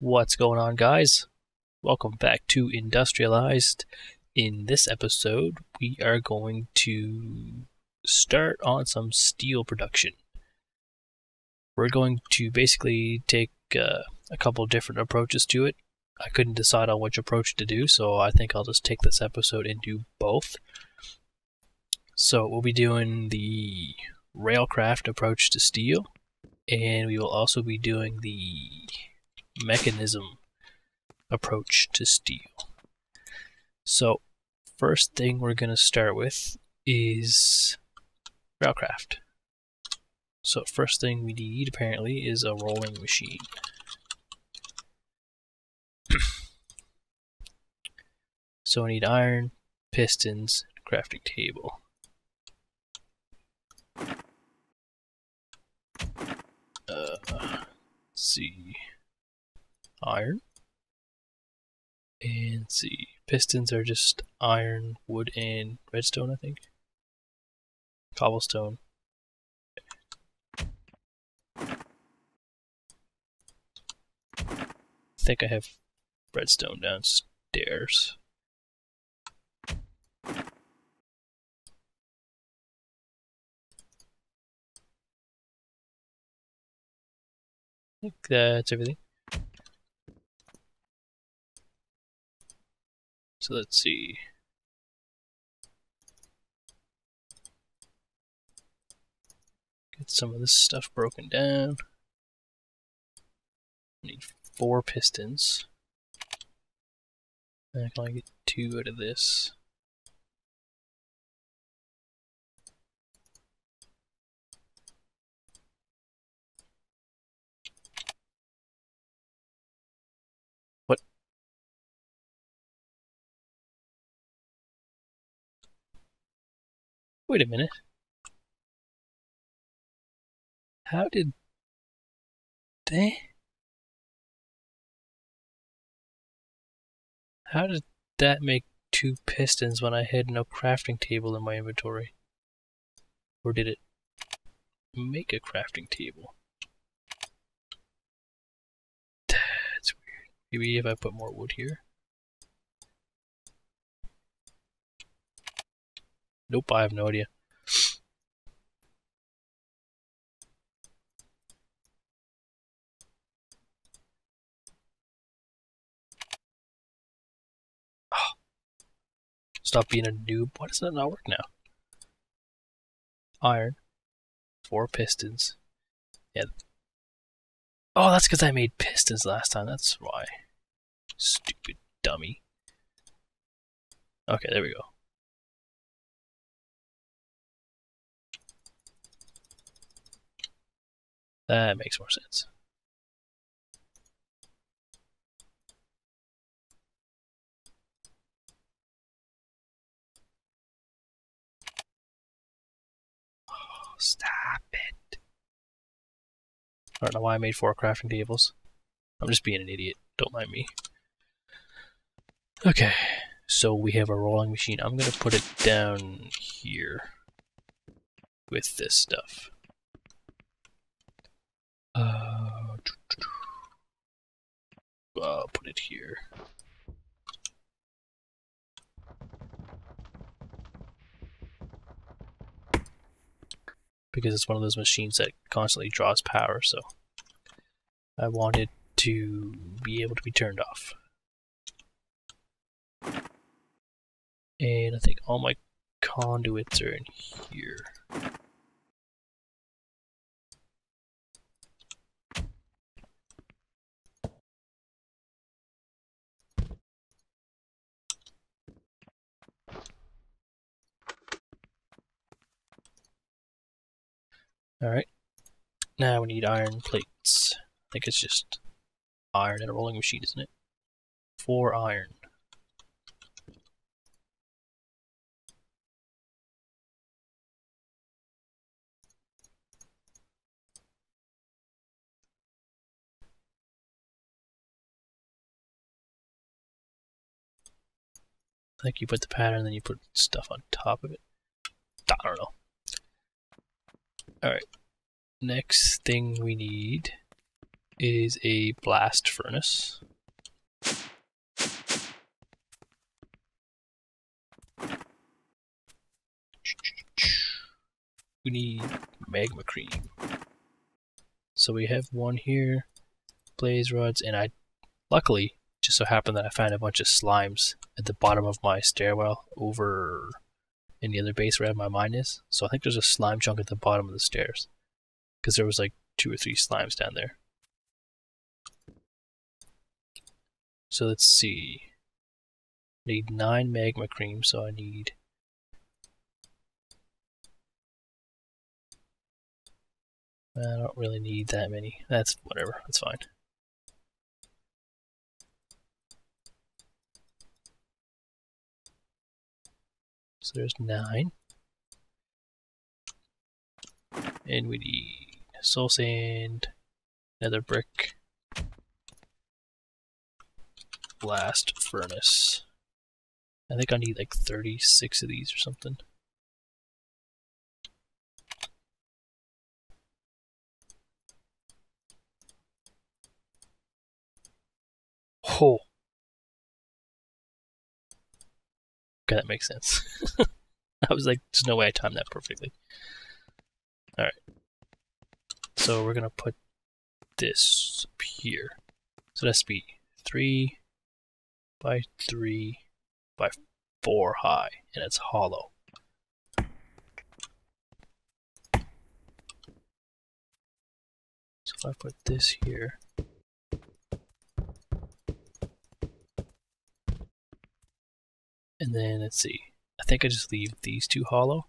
What's going on, guys? Welcome back to Industrialized. In this episode, we are going to start on some steel production. We're going to basically take a couple different approaches to it. I couldn't decide on which approach to do, so I think I'll just take this episode and do both. So we'll be doing the Railcraft approach to steel, and we will also be doing the Mekanism approach to steel. So first thing we're going to start with is Railcraft. So first thing we need apparently is a rolling machine. So we need iron, pistons, crafting table. Let's see. Iron, and let's see, pistons are just iron, wood, and redstone, I think. Cobblestone. Okay. I think I have redstone downstairs. I think that's everything. So let's see. Get some of this stuff broken down. I need 4 pistons. And I can only get 2 out of this. Wait a minute. How did they? How did that make 2 pistons when I had no crafting table in my inventory? Or did it make a crafting table? That's weird. Maybe if I put more wood here. Nope, I have no idea. Oh. Stop being a noob. Why does that not work now? Iron. 4 pistons. Yeah. Oh, that's because I made pistons last time. That's why. Stupid dummy. Okay, there we go. That makes more sense. Oh, stop it. I don't know why I made 4 crafting tables. I'm just being an idiot. Don't mind me. Okay, so we have a rolling machine. I'm going to put it down here with this stuff. I'll put it here. Because it's one of those machines that constantly draws power, so I want it to be able to be turned off. And I think all my conduits are in here. Alright, now we need iron plates. I think it's just iron and a rolling machine, isn't it? 4 iron. I think you put the pattern, then you put stuff on top of it. I don't know. Alright, next thing we need is a blast furnace. We need magma cream. So we have one here, blaze rods, and I luckily just so happened that I found a bunch of slimes at the bottom of my stairwell over in the other base where my mine is. So I think there's a slime chunk at the bottom of the stairs, because there was like 2 or 3 slimes down there. So let's see. I need 9 magma cream, so I need 1. I don't really need that many. That's whatever, that's fine. So there's 9. And we need soul sand, nether brick, blast furnace. I think I need like 36 of these or something. Oh. Okay, that makes sense. I was like, there's no way I timed that perfectly. Alright. So we're gonna put this up here. So that's be 3 by 3 by 4 high, and it's hollow. So if I put this here. And then, let's see, I think I just leave these 2 hollow.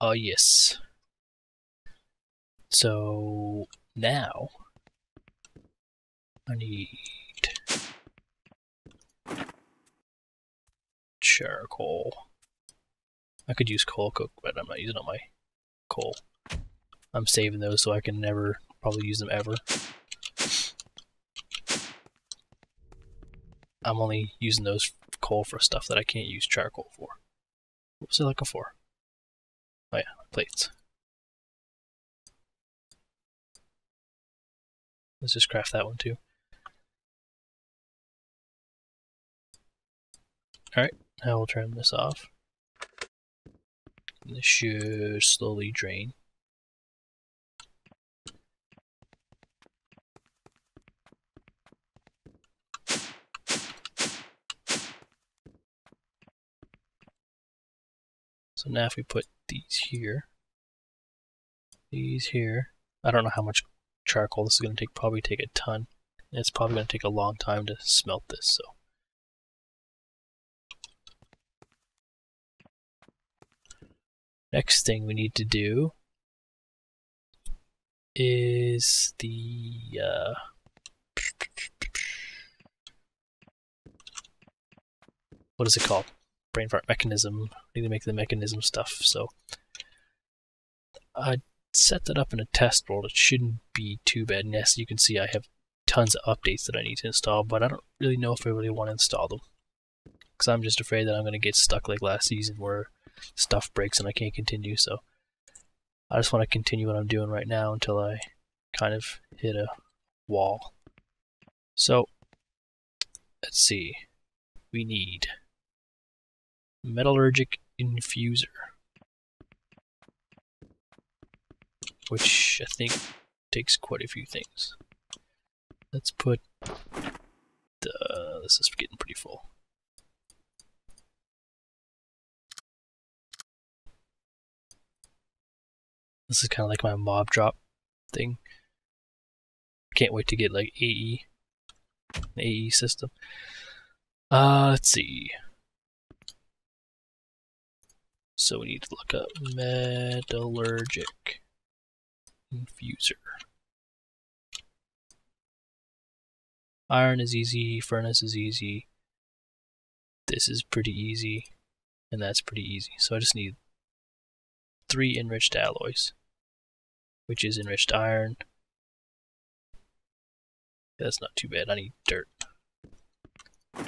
Oh yes. So, now, I need charcoal. I could use coal cook, but I'm not using all my coal. I'm saving those so I can never probably use them ever. I'm only using those coal for stuff that I can't use charcoal for. What was I looking for? Oh yeah, plates. Let's just craft that one too. Alright. I will turn this off. This should slowly drain. So now if we put these here, I don't know how much charcoal this is going to take, probably take a ton. It's probably going to take a long time to smelt this, so. Next thing we need to do is the what is it called? Brain fart mechanism. We need to make the mechanism stuff. So I set that up in a test world. It shouldn't be too bad. And as you can see, I have tons of updates that I need to install, but I don't really know if I really want to install them, because I'm just afraid that I'm going to get stuck like last season where stuff breaks and I can't continue. So I just want to continue what I'm doing right now until I kind of hit a wall. So let's see, we need metallurgic infuser, which I think takes quite a few things. Let's put the, this is getting pretty full. This is kind of like my mob drop thing. Can't wait to get like AE system. Let's see. So we need to look up metallurgic infuser. Iron is easy, furnace is easy. This is pretty easy, and that's pretty easy. So I just need 3 enriched alloys, which is enriched iron, That's not too bad. I need dirt. I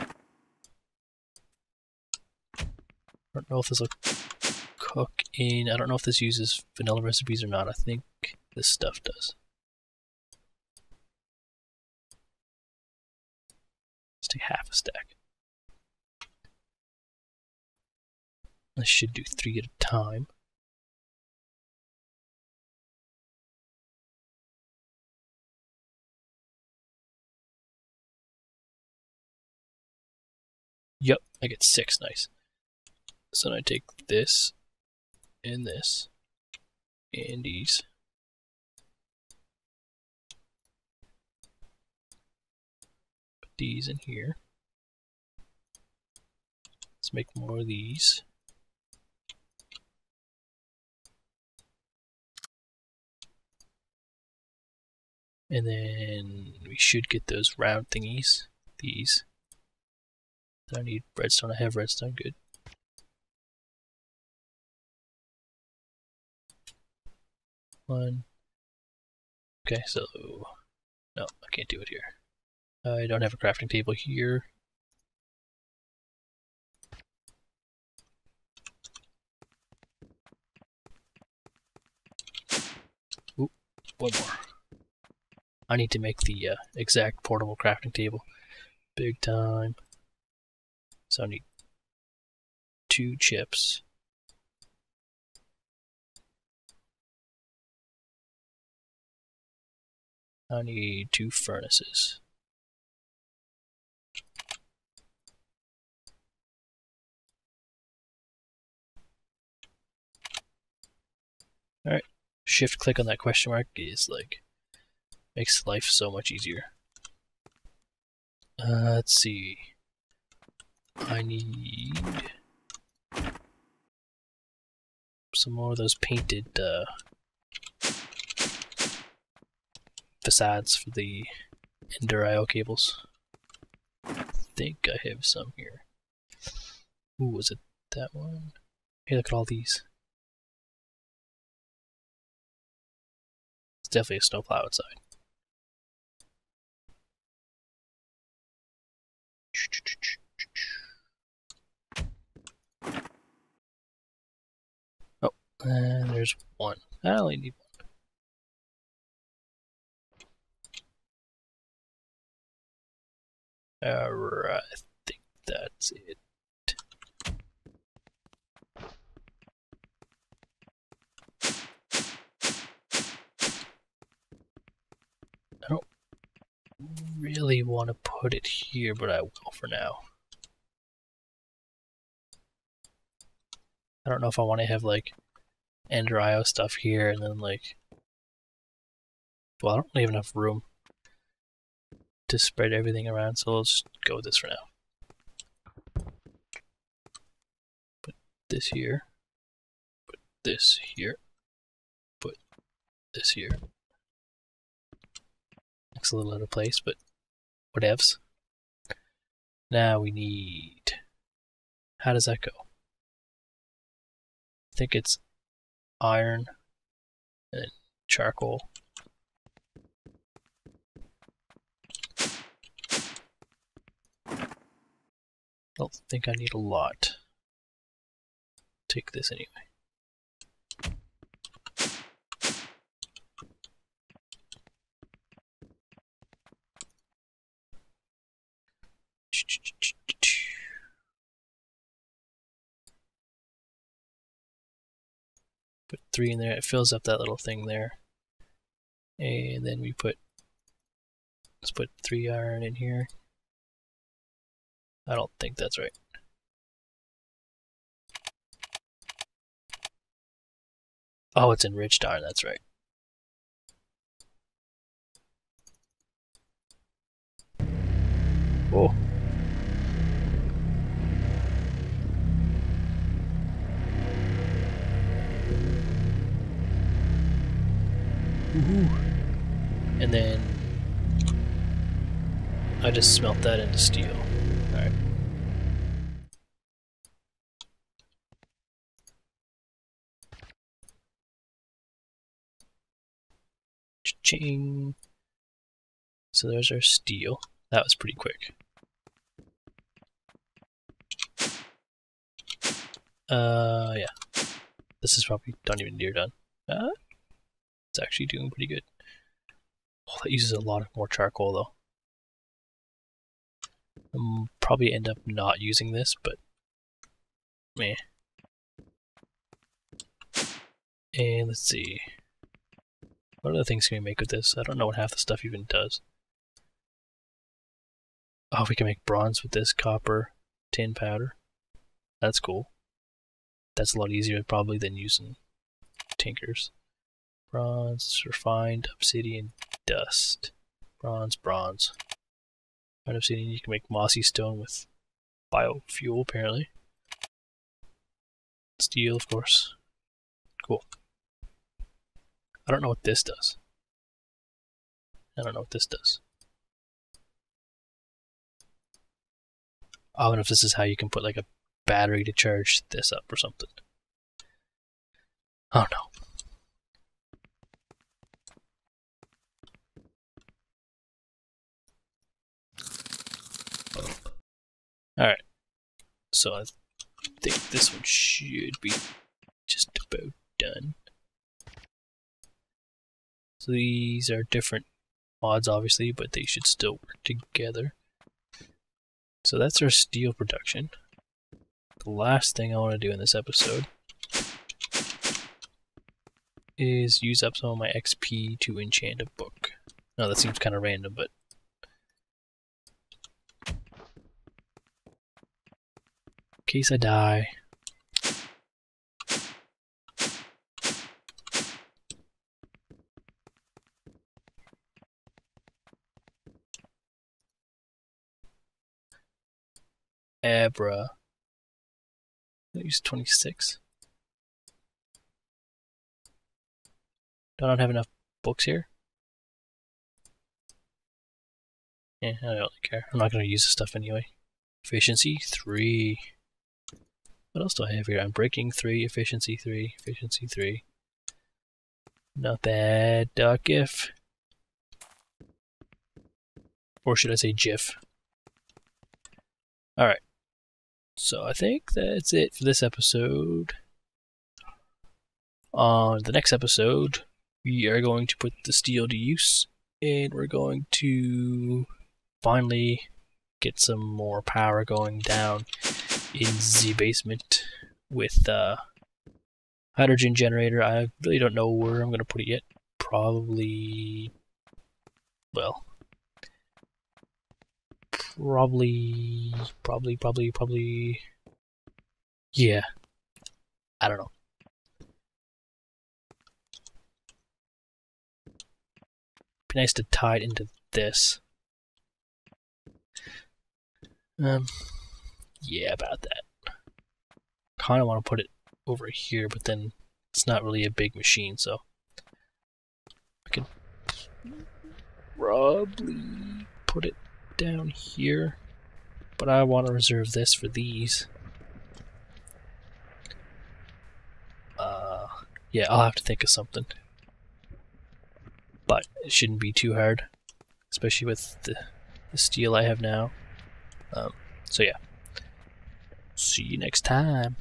don't know if this will cook in. I don't know if this uses vanilla recipes or not. I think this stuff does. Let's take half a stack. I should do 3 at a time. Yep, I get 6. Nice. So then I take this, and these. Put these in here. Let's make more of these. And then we should get those round thingies. These. I need redstone. I have redstone. Good. One. Okay, so no, I can't do it here. I don't have a crafting table here. Oop, one more. I need to make the exact portable crafting table. Big time. So I need 2 chips. I need 2 furnaces. Alright, shift click on that question mark is like, makes life so much easier. Let's see. I need some more of those painted facades for the Ender IO cables. I think I have some here. Ooh, was it that one? Hey, look at all these. It's definitely a snowplow outside. Oh, and there's one. I only need one. Alright, I think that's it. I don't really want to put it here, but I will for now. I don't know if I want to have like Ender IO stuff here and then like. Well, I don't really have enough room to spread everything around, so let's just go with this for now. Put this here, put this here, put this here. Looks a little out of place, but whatevs. Now we need... How does that go? I think it's iron and charcoal. I don't think I need a lot. Take this anyway. Put 3 in there. It fills up that little thing there. And then we put... Let's put 3 iron in here. I don't think that's right. Oh, it's enriched iron, that's right. Oh. Woohoo. And then I just smelt that into steel. Alright. Cha-ching. So there's our steel. That was pretty quick. Yeah. This is probably not even near done. It's actually doing pretty good. Oh, that uses a lot of more charcoal though. I'll probably end up not using this, but meh. And let's see. What other things can we make with this? I don't know what half the stuff even does. Oh, we can make bronze with this, copper, tin powder. That's cool. That's a lot easier probably than using tinkers. Bronze, refined, obsidian, dust. Bronze, bronze. Refined obsidian, you can make mossy stone with biofuel apparently. Steel, of course. Cool. I don't know what this does. I don't know if this is how you can put like a battery to charge this up or something. I don't know. Alright. So I think this one should be just about done. So these are different mods obviously, but they should still work together. So that's our steel production. The last thing I want to do in this episode is use up some of my XP to enchant a book. Now that seems kind of random, but in case I die. Abra. I use 26. Do I not have enough books here? Yeah, I don't really care. I'm not going to use this stuff anyway. Efficiency 3. What else do I have here? I'm breaking 3, efficiency 3, efficiency 3. Not bad. Doc if. Or should I say GIF? Alright. So I think that's it for this episode. On the next episode, we are going to put the steel to use, and we're going to finally get some more power going down in the basement with a hydrogen generator. I really don't know where I'm going to put it yet. Probably, well... Probably. Yeah. I don't know. Be nice to tie it into this. Yeah, about that. Kind of want to put it over here, but then it's not really a big machine, so I could probably put it down here, but I want to reserve this for these. Yeah, I'll have to think of something, but it shouldn't be too hard, especially with the steel I have now. So yeah, see you next time.